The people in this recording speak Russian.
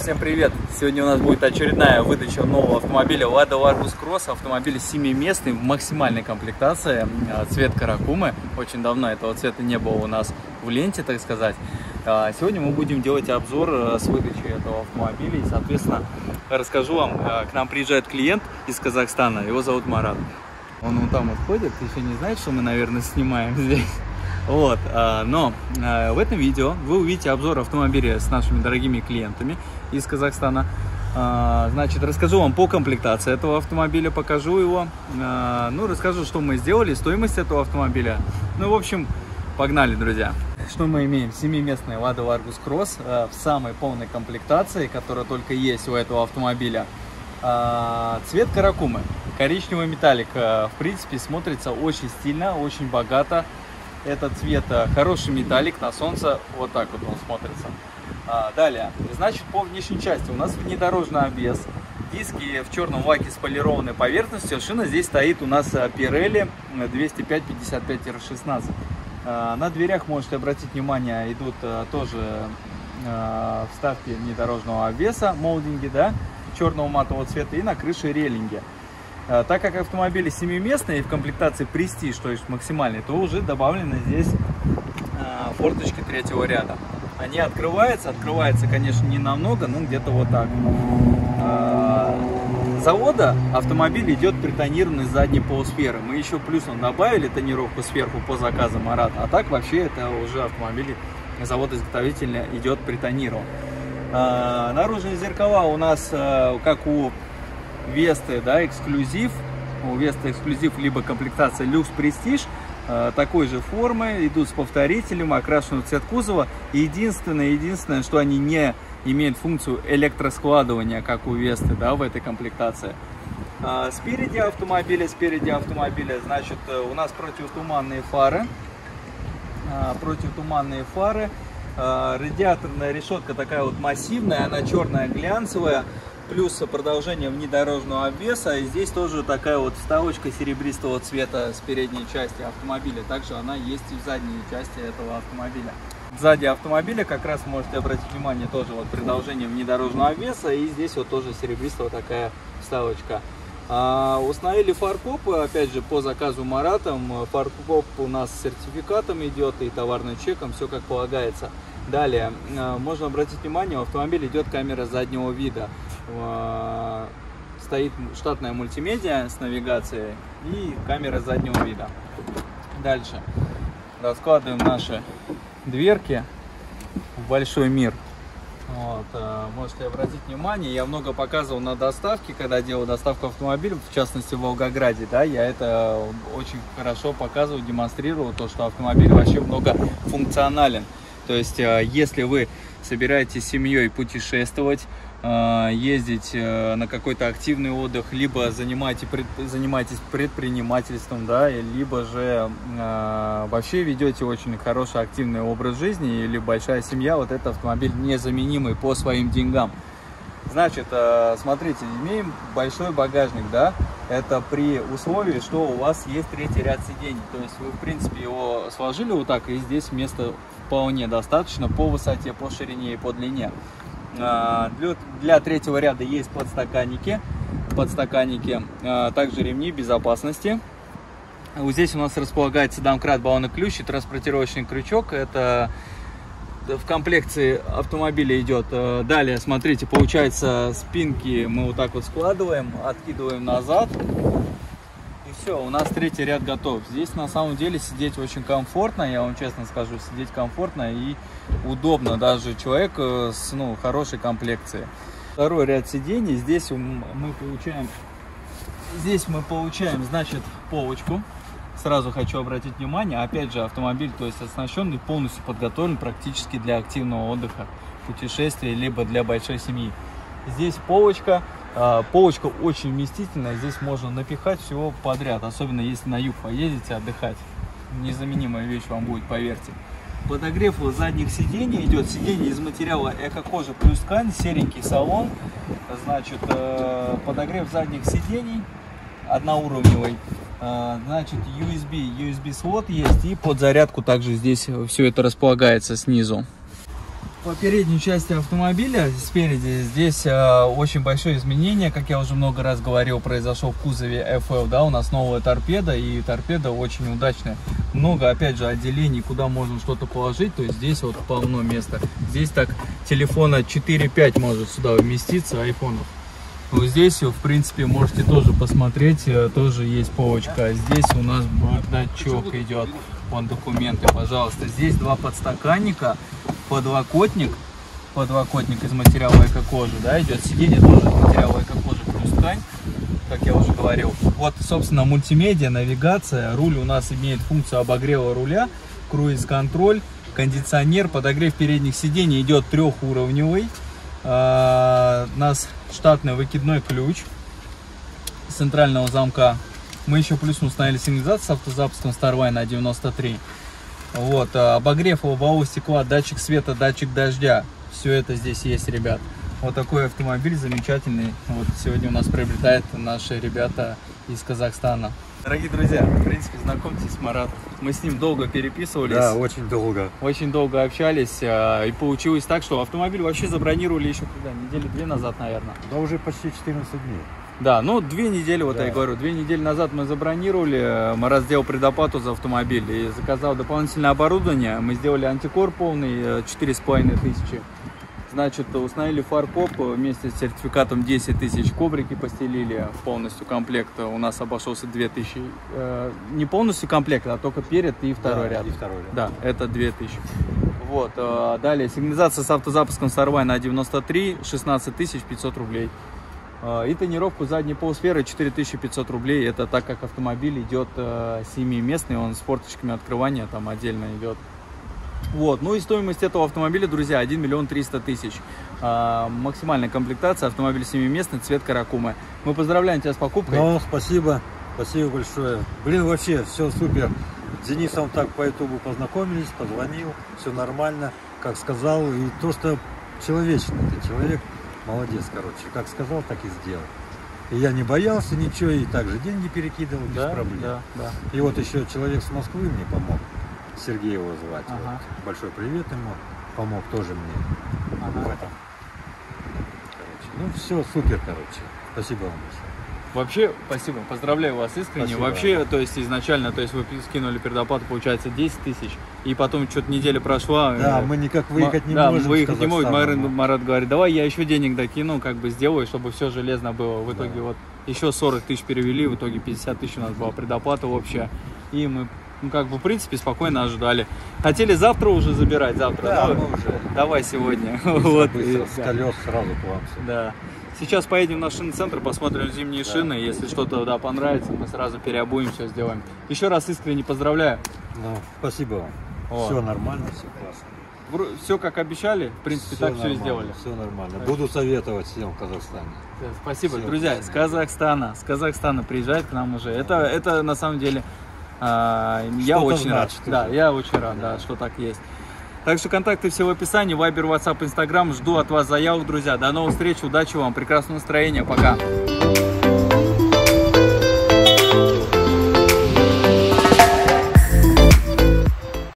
всем привет! Сегодня у нас будет очередная выдача нового автомобиля Lada Largus Cross, автомобиль 7-местный в максимальной комплектации, цвет каракумы. Очень давно этого цвета не было у нас в ленте, так сказать. Сегодня мы будем делать обзор с выдачей этого автомобиля и, соответственно, расскажу вам. К нам приезжает клиент из Казахстана, его зовут Марат. Он вон там отходит, еще не знает, что мы, наверное, снимаем здесь. Вот, но в этом видео вы увидите обзор автомобиля с нашими дорогими клиентами из Казахстана. Значит, расскажу вам по комплектации этого автомобиля, покажу его, ну, расскажу, что мы сделали, стоимость этого автомобиля. Ну, в общем, погнали, друзья. Что мы имеем? 7-местный Lada Largus Cross в самой полной комплектации, которая только есть у этого автомобиля. Цвет каракумы, коричневый металлик, в принципе, смотрится очень стильно, очень богато. Этот цвет хороший металлик, на солнце вот так вот он смотрится. Далее, значит, по внешней части у нас внедорожный обвес. Диски в черном лаке с полированной поверхностью. Шина здесь стоит у нас Pirelli 205-55-16. На дверях, можете обратить внимание, идут тоже вставки внедорожного обвеса, молдинги, да, черного матового цвета, и на крыше рейлинги. Так как автомобили 7-местные в комплектации Prestige, то есть максимальный, то уже добавлены здесь форточки третьего ряда. Они открываются, конечно, не намного, но где-то вот так. Завода автомобиль идет при тонированной задней полусферы. Мы еще плюсом добавили тонировку сверху по заказу Марат, а так вообще это уже автомобиль завода-изготовителя идет при тонировании. Наружные зеркала у нас, как у Весты, да, эксклюзив, у Веста эксклюзив, либо комплектация люкс престиж, такой же формы, идут с повторителем, окрашенную в цвет кузова. Единственное, что они не имеют функцию электроскладывания, как у Весты, да, в этой комплектации. Спереди автомобиля, значит, у нас противотуманные фары, радиаторная решетка такая вот массивная, она черная, глянцевая. Плюс продолжение внедорожного обвеса. И здесь тоже такая вот вставочка серебристого цвета с передней части автомобиля. Также она есть и в задней части этого автомобиля. Сзади автомобиля как раз можете обратить внимание, тоже вот продолжение внедорожного обвеса. И здесь вот тоже серебристого такая вставочка. Установили фаркоп, опять же, по заказу Маратом. Фаркоп у нас с сертификатом идет и товарным чеком, все как полагается. Далее, можно обратить внимание, в автомобиле идет камера заднего вида. Стоит штатная мультимедиа с навигацией и камера заднего вида. Дальше раскладываем наши дверки в большой мир. Вот, можете обратить внимание, я много показывал на доставке, когда делал доставку автомобиля, в частности в Волгограде, да, я это очень хорошо показывал, демонстрировал, то, что автомобиль вообще многофункционален. То есть, если вы собираетесь с семьей путешествовать, ездить на какой-то активный отдых, либо занимаетесь предпринимательством, да, либо же вообще ведете очень хороший активный образ жизни, или большая семья, вот этот автомобиль незаменимый по своим деньгам. Значит, смотрите, имеем большой багажник, да, это при условии, что у вас есть третий ряд сидений, то есть вы, в принципе, его сложили вот так, и здесь места вполне достаточно по высоте, по ширине и по длине. Для третьего ряда есть подстаканники, также ремни безопасности. Вот здесь у нас располагается домкрат, баллонный ключ и транспортировочный крючок. Это в комплекции автомобиля идет. Далее, смотрите, получается, спинки мы вот так вот складываем, откидываем назад. И все, у нас третий ряд готов. Здесь на самом деле сидеть очень комфортно, я вам честно скажу, сидеть комфортно и удобно даже человеку с, ну, хорошей комплекцией. Второй ряд сидений, здесь мы получаем, значит, полочку. Сразу хочу обратить внимание, опять же, автомобиль, то есть оснащен и полностью подготовлен практически для активного отдыха, путешествия, либо для большой семьи. Здесь полочка очень вместительная, здесь можно напихать всего подряд, особенно если на юг поедете отдыхать. Незаменимая вещь вам будет, поверьте. Подогрев задних сидений идет, сиденье из материала эко-кожа плюс ткань, серенький салон, значит, подогрев задних сидений одноуровневый. Значит, USB слот есть, и под зарядку также здесь все это располагается снизу. По передней части автомобиля, спереди, здесь очень большое изменение, как я уже много раз говорил, произошло в кузове FL, да, у нас новая торпеда, и торпеда очень удачная. Много, опять же, отделений, куда можно что-то положить, то есть здесь вот полно места. Здесь так телефона 4-5 может сюда вместиться, айфонов. Ну, здесь, в принципе, можете тоже посмотреть, тоже есть полочка. Здесь у нас бардачок идет, вон документы, пожалуйста. Здесь два подстаканника. Подлокотник из материала эко-кожи, да, идет. Сиденье тоже из материала эко-кожи плюс ткань, как я уже говорил. Вот, собственно, мультимедиа, навигация, руль у нас имеет функцию обогрева руля, круиз-контроль, кондиционер, подогрев передних сидений идет трехуровневый. У нас штатный выкидной ключ с центрального замка. Мы еще плюс установили сигнализацию с автозапуском Starline A93. Вот, обогрев лобового стекла, датчик света, датчик дождя. Все это здесь есть, ребят. Вот такой автомобиль замечательный. Вот сегодня у нас приобретает наши ребята из Казахстана. Дорогие друзья, в принципе, знакомьтесь с Маратом. Мы с ним долго переписывались. Да, очень долго. Очень долго общались. И получилось так, что автомобиль вообще забронировали еще когда? Недели две назад, наверное. Да, уже почти 14 дней. Да, ну 2 недели, вот да. Я говорю, 2 недели назад мы забронировали, Марат сделал предоплату за автомобиль и заказал дополнительное оборудование. Мы сделали антикор полный, 4500. Значит, установили фаркоп вместе с сертификатом 10 тысяч, коврики постелили полностью комплект. У нас обошелся 2000. Не полностью комплект, а только перед и второй, да, ряд. И второй ряд. Да, это 2000. Вот, далее, сигнализация с автозапуском Starline A93, 16500 рублей. И тонировку задней полусферы 4500 рублей. Это так как автомобиль идет 7-местный, он с форточками открывания там отдельно идет. Вот. Ну и стоимость этого автомобиля, друзья, 1 300 000. Максимальная комплектация, автомобиль 7-местный, цвет каракумы. Мы поздравляем тебя с покупкой. Ну, спасибо, спасибо большое. Блин, вообще все супер. С Денисом так по ютубу познакомились, позвонил, все нормально, как сказал. И то, что человечный ты человек. Молодец, короче. Как сказал, так и сделал. И я не боялся ничего, и также деньги перекидывал, да, без проблем. Да, да. И вот еще человек с Москвы мне помог. Сергей его звать. Ага. Вот. Большой привет ему. Помог тоже мне. Ага. В этом. Короче. Ну все, супер, короче. Спасибо вам большое. Вообще, спасибо, поздравляю вас искренне. Спасибо. Вообще, то есть изначально, то есть вы скинули предоплату, получается 10 тысяч, и потом что-то неделя прошла. Да, мы никак выехать не можем. Да, выехать не можем. Марат говорит, давай я еще денег докину, как бы сделаю, чтобы все железно было. В итоге да. Вот еще 40 тысяч перевели, в итоге 50 тысяч у нас была предоплата общая, и мы, ну, как бы, в принципе, спокойно ожидали. Хотели завтра уже забирать, завтра. Да, ну, уже. Давай сегодня. Вот. С колес сразу к вам. Да. Сейчас поедем в наш шиноцентр, посмотрим зимние, да, шины. Если что-то, да, понравится, мы сразу переобуем, все сделаем. Еще раз искренне поздравляю. Ну, спасибо вам. Вот. Все нормально, все классно. Все как обещали, в принципе, все так все и сделали. Все нормально. Так. Буду советовать всем в Казахстане. Спасибо, всем, друзья, всем. С Казахстана приезжает к нам уже. Это на самом деле, я очень рад, что так есть. Так что контакты все в описании, Viber, WhatsApp, Instagram. Жду от вас заявок, друзья. До новых встреч, удачи вам, прекрасного настроения, пока!